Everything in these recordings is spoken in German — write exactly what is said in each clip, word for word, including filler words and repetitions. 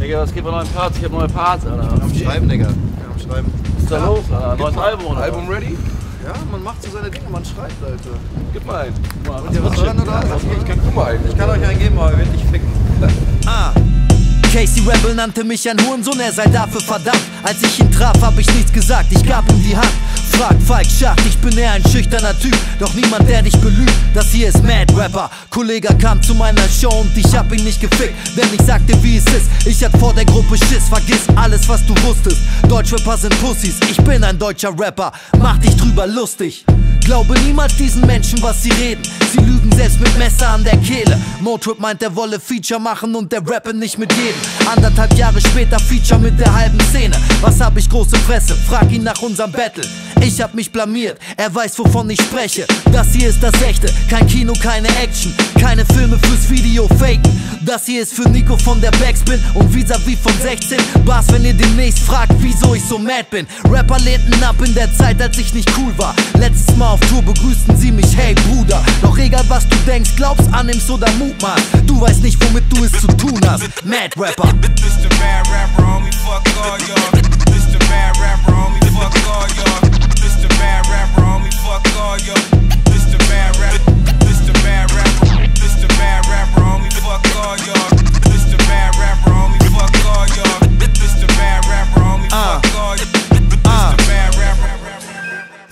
Digga, was geht bei neuen Parts? Ich hab neue Parts, Alter. Am Schreiben, Digga. Am Schreiben. Was ist da ja los, Alter? Neues Album, oder? Album ready? Ja, man macht so seine Dinge, man schreibt, Alter. Gib mal einen. Wollt ihr was hören, oder? Ich kann du mal einen. Ich kann euch einen geben, aber ihr werdet nicht ficken. Ah! Casey Rebel nannte mich ein Hurensohn, er sei dafür verdammt. Als ich ihn traf, hab ich nichts gesagt, ich gab ihm die Hand. Frag, Falk, Schacht, ich bin eher ein schüchterner Typ, doch niemand, der dich belügt. Das hier ist Mad Rapper. Kollegah kam zu meiner Show und ich hab ihn nicht gefickt, denn ich sagte, wie es ist. Ich hatte vor der Gruppe Schiss, vergiss alles, was du wusstest. Deutschrapper sind Pussys, ich bin ein deutscher Rapper, mach dich drüber lustig. Glaube niemals diesen Menschen, was sie reden. Sie lügen selbst mit Messer an der Kehle. Motrip meint, er wolle Feature machen und der rappe nicht mit jedem. Anderthalb Jahre später Feature mit der halben Szene. Was hab ich große Fresse? Frag ihn nach unserem Battle. Ich hab mich blamiert, er weiß, wovon ich spreche. Das hier ist das Echte, kein Kino, keine Action. Keine Filme fürs Video faken. Das hier ist für Nico von der Backspin und Visavi von sechzehn Bars, wenn ihr demnächst fragt, wieso ich so mad bin. Rapper lehnten ab in der Zeit, als ich nicht cool war. Letztes Mal auf Tour begrüßten sie mich, hey Bruder. Doch egal, was du denkst, glaubst, annimmst oder mutmaßt, du weißt nicht, womit du es zu tun hast. Mad Rapper. This the Mad Rapper, homie, fuck all y'all. This the Mad Rapper, homie, fuck all y'all. This the Mad Rapper, homie, fuck all y'all. This the Mad Rapper. This the Mad Rapper. This the Mad Rapper, homie, fuck all y'all. This the Mad Rapper, homie, fuck all y'all. This the Mad Rapper, homie, fuck all y'all.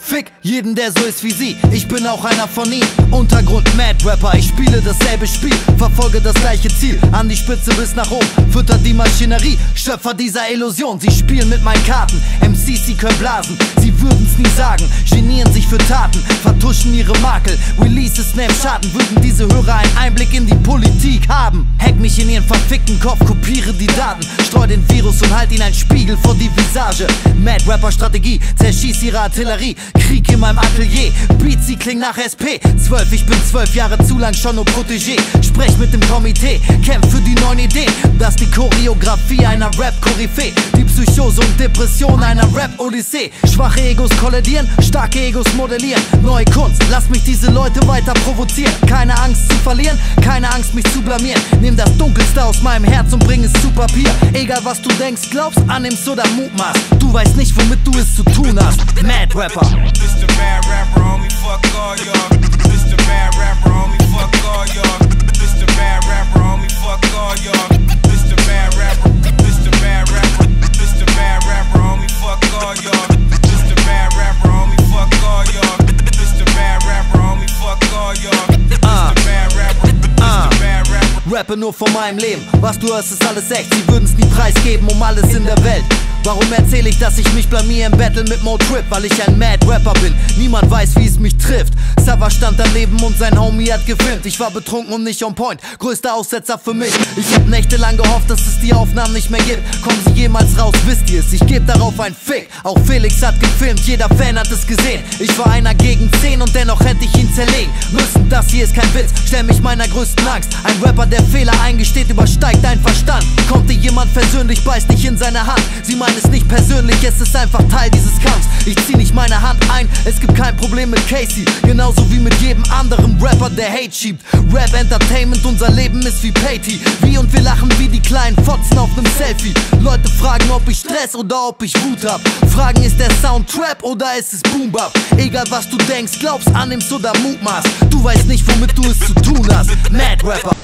Fick jeden, der so ist wie sie, ich bin auch einer von ihnen. Untergrund Mad Rapper, ich spiele dasselbe Spiel, verfolge das gleiche Ziel, an die Spitze bis nach oben, fütter die Maschinerie, Schöpfer dieser Illusion. Sie spielen mit meinen Karten, M Cs, sie können blasen, sie würden's nie sagen, genieren sich für Taten, vertuschen ihre Makel, Releases nehmen Schaden. Würden diese Hörer einen Einblick in die Politik haben, hack mich in ihren verfickten Kopf, kopiere die Daten, streu den Virus und halt ihn einen Spiegel vor die Visage. Mad Rapper Strategie, zerschieß ihre Artillerie, Krieg in meinem Atelier, Beats, sie klingen nach S P zwölf, ich bin zwölf Jahre zu lang schon nur Protégé. Sprech mit dem Komitee, kämpf für die neuen Ideen. Das ist die Choreografie einer Rap-Koryphäe, die Psychose und Depression einer Rap-Odyssee. Schwache Egos kollidieren, starke Egos modellieren. Neue Kunst, lass mich diese Leute weiter provozieren. Keine Angst zu verlieren, keine Angst mich zu blamieren. Nimm das Dunkelste aus meinem Herz und bring es zu Papier. Egal was du denkst, glaubst, annimmst oder mutmaßt, du weißt nicht, womit du es zu tun hast. Mad Rapper. This the Mad Rapper, homie, fuck all y'all. This the Mad Rapper, homie, fuck all y'all. This the Mad Rapper, homie, fuck all y'all. This the Mad Rapper, this the Mad Rapper, this the Mad Rapper, homie, fuck all y'all. This the Mad Rapper, homie, fuck all y'all. This the Mad Rapper, homie, fuck all y'all. This the Mad Rapper, this the Mad Rapper. Rappe nur von meinem Leben, was du hörst, ist alles echt. Sie würden's nie preisgeben um alles in der Welt. Warum erzähl ich, dass ich mich blamier im Battle mit Motrip? Weil ich ein Mad Rapper bin, niemand weiß, wie es mich trifft. Savas stand daneben und sein Homie hat gefilmt. Ich war betrunken und nicht on point, größter Aussetzer für mich. Ich hab nächtelang gehofft, dass es die Aufnahmen nicht mehr gibt. Kommen sie jemals raus, wisst ihr es, ich geb darauf ein Fick. Auch Felix hat gefilmt, jeder Fan hat es gesehen. Ich war einer gegen zehn und dennoch hätte ich ihn zerlegen müssen. Das hier ist kein Witz, stell mich meiner größten Angst. Ein Rapper, der Fehler eingesteht, übersteigt deinen Verstand. Kommt dir jemand persönlich, beißt dich in seine Hand. Sie meint, ist nicht persönlich, es ist einfach Teil dieses Kampfs. Ich zieh nicht meine Hand ein, es gibt kein Problem mit Casey. Genauso wie mit jedem anderen Rapper, der Hate schiebt. Rap Entertainment, unser Leben ist wie Patty. Wie und wir lachen wie die kleinen Fotzen auf nem Selfie. Leute fragen, ob ich Stress oder ob ich Wut hab. Fragen, ist der Sound Trap oder ist es Boom Bap? Egal was du denkst, glaubst, annimmst oder mutmaßt, du weißt nicht, womit du es zu tun hast. Mad Rapper.